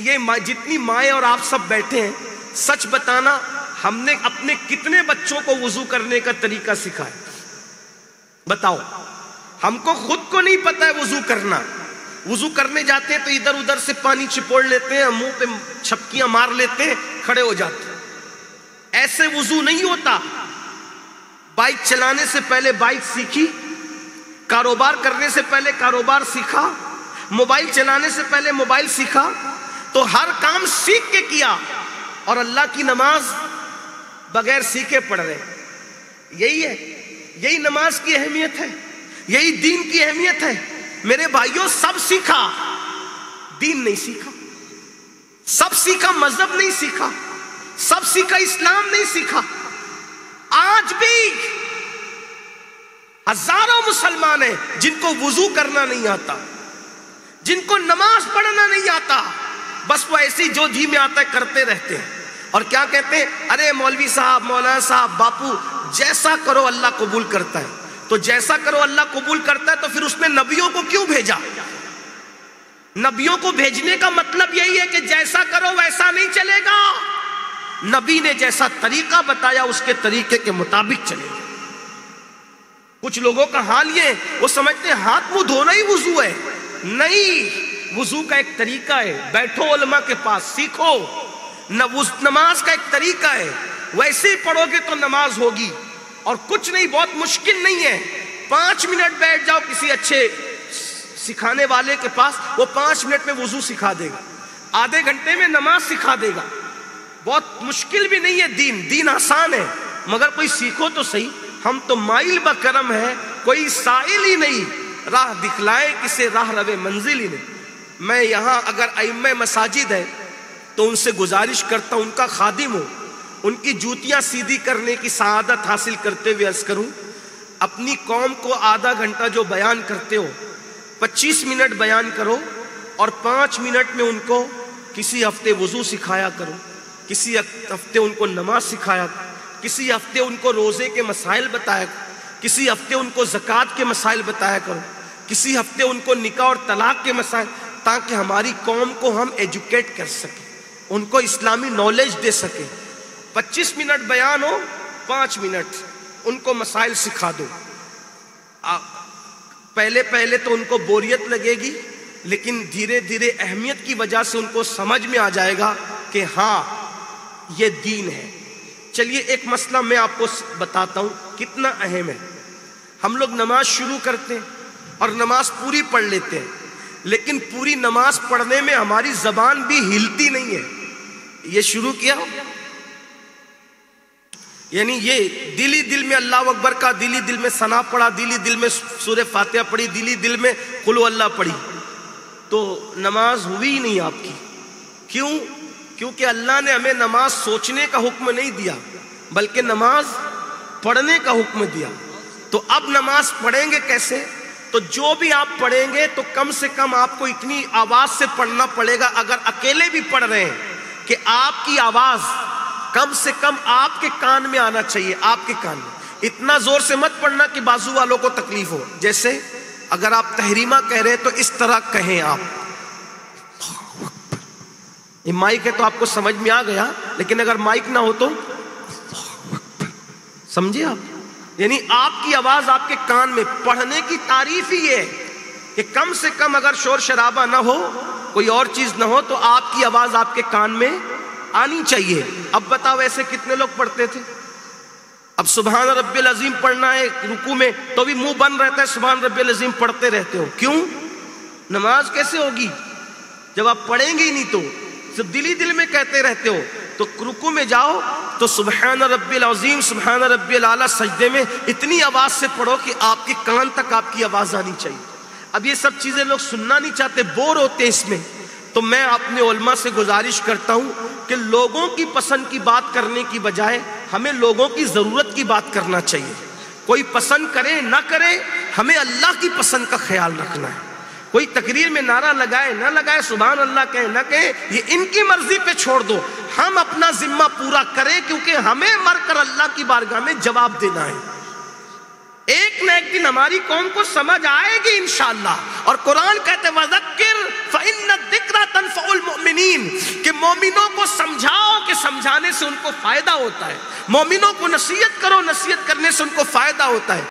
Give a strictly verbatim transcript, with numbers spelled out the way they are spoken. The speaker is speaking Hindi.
ये जितनी माएँ और आप सब बैठे हैं, सच बताना हमने अपने कितने बच्चों को वुजू करने का तरीका सिखाया? बताओ। हमको खुद को नहीं पता है वुजू करना। वुजू करने जाते हैं तो इधर उधर से पानी चिपोड़ लेते हैं, मुंह पे छपकियां मार लेते हैं, खड़े हो जाते हैं। ऐसे वुजू नहीं होता। बाइक चलाने से पहले बाइक सीखी, कारोबार करने से पहले कारोबार सीखा, मोबाइल चलाने से पहले मोबाइल सीखा, तो हर काम सीख के किया। और अल्लाह की नमाज बगैर सीखे पढ़ रहे। यही है, यही नमाज की अहमियत है, यही दीन की अहमियत है। मेरे भाइयों, सब सीखा, दीन नहीं सीखा। सब सीखा, मजहब नहीं सीखा। सब सीखा, इस्लाम नहीं सीखा। आज भी हजारों मुसलमान हैं जिनको वुजू करना नहीं आता, जिनको नमाज पढ़ना नहीं आता, बस वो ऐसी जो जी में आता है करते रहते हैं। और क्या कहते हैं? अरे मौलवी साहब, मौलाना साहब, बापू, जैसा करो अल्लाह कबूल करता है। तो जैसा करो अल्लाह कबूल करता है, तो फिर उसने नबियों को क्यों भेजा? नबियों को भेजने का मतलब यही है कि जैसा करो वैसा नहीं चलेगा। नबी ने जैसा तरीका बताया उसके तरीके के मुताबिक चलेगा। कुछ लोगों का हाल ये, वो समझते हाथ मुंह धोना ही वुजू है। नहीं, वुजू का एक तरीका है, बैठो उलमा के पास सीखो। नमाज का एक तरीका है, वैसे ही पढ़ोगे तो नमाज होगी। और कुछ नहीं, बहुत मुश्किल नहीं है। पांच मिनट बैठ जाओ किसी अच्छे सिखाने वाले के पास, वो पांच मिनट में वुजू सिखा देगा, आधे घंटे में नमाज सिखा देगा। बहुत मुश्किल भी नहीं है दीन, दीन आसान है। मगर कोई सीखो तो सही। हम तो माइल ब करम है, कोई साइल ही नहीं। राह दिखलाए किसे राह रवे मंजिल ही नहीं। मैं यहाँ अगर अइम्मे मसाजिद है तो उनसे गुजारिश करता हूँ, उनका खादिम हो, उनकी जूतियाँ सीधी करने की सआदत हासिल करते हुए अर्ज करूँ, अपनी कौम को आधा घंटा जो बयान करते हो, पच्चीस मिनट बयान करो और पाँच मिनट में उनको किसी हफ्ते वज़ू सिखाया करो, किसी हफ्ते उनको नमाज सिखाया, किसी हफ्ते उनको रोज़े के मसाइल बताया करो, किसी हफ्ते उनको ज़कात के मसाइल बताया करो, किसी हफ्ते उनको निकाह और तलाक के मसाइल, ताकि हमारी कौम को हम एजुकेट कर सकें, उनको इस्लामी नॉलेज दे सकें। पच्चीस मिनट बयान हो, पाँच मिनट उनको मसाइल सिखा दो। पहले पहले तो उनको बोरियत लगेगी, लेकिन धीरे धीरे अहमियत की वजह से उनको समझ में आ जाएगा कि हाँ ये दीन है। चलिए एक मसला मैं आपको बताता हूँ कितना अहम है। हम लोग नमाज शुरू करते हैं और नमाज पूरी पढ़ लेते हैं, लेकिन पूरी नमाज पढ़ने में हमारी जबान भी हिलती नहीं है। ये शुरू किया, यानी ये दिली दिल में अल्लाह अकबर का, दिली दिल में सना पढ़ा, दिली दिल में सूरह फातिहा पढ़ी, दिली दिल में कुल अल्लाह पढ़ी, तो नमाज हुई ही नहीं आपकी। क्यों? क्योंकि अल्लाह ने हमें नमाज सोचने का हुक्म नहीं दिया, बल्कि नमाज पढ़ने का हुक्म दिया। तो अब नमाज पढ़ेंगे कैसे? तो जो भी आप पढ़ेंगे तो कम से कम आपको इतनी आवाज से पढ़ना पड़ेगा, अगर अकेले भी पढ़ रहे हैं, कि आपकी आवाज कम से कम आपके कान में आना चाहिए, आपके कान में। इतना जोर से मत पढ़ना कि बाजू वालों को तकलीफ हो। जैसे अगर आप तहरीमा कह रहे हैं तो इस तरह कहें आप। ये माइक है तो आपको समझ में आ गया, लेकिन अगर माइक ना हो तो समझे आप। यानी आपकी आवाज आपके कान में। पढ़ने की तारीफ ही है कि कम से कम अगर शोर शराबा ना हो, कोई और चीज ना हो, तो आपकी आवाज आपके कान में आनी चाहिए। अब बताओ ऐसे कितने लोग पढ़ते थे? अब सुबहान रब्बिल अजीम पढ़ना है रुकू में, तो भी मुंह बंद रहता है, सुबहान रब्बिल अजीम पढ़ते रहते हो। क्यों? नमाज कैसे होगी जब आप पढ़ेंगे ही नहीं? तो जब दिली दिल में कहते रहते हो, तो रुकू में जाओ तो सुबहान रब्बिल अज़ीम, सुबहान रब्बिल आला, सजदे में इतनी आवाज़ से पढ़ो कि आपके कान तक आपकी आवाज़ आनी चाहिए। अब ये सब चीज़ें लोग सुनना नहीं चाहते, बोर होते इसमें। तो मैं अपने उलमा से गुजारिश करता हूँ कि लोगों की पसंद की बात करने की बजाय हमें लोगों की ज़रूरत की बात करना चाहिए। कोई पसंद करे ना करे, हमें अल्लाह की पसंद का ख्याल रखना है। कोई तकरीर में नारा लगाए ना लगाए, सुभान अल्लाह कहे ना कहे, ये इनकी मर्जी पे छोड़ दो। हम अपना जिम्मा पूरा करें, क्योंकि हमें मरकर अल्लाह की बारगाह में जवाब देना है। एक न एक दिन हमारी कौम को समझ आएगी इंशाअल्लाह। और कुरान कहते वज़क्किर कि मोमिनों को समझाओ कि समझाने से उनको फायदा होता है, मोमिनों को नसीहत करो, नसीहत करने से उनको फायदा होता है।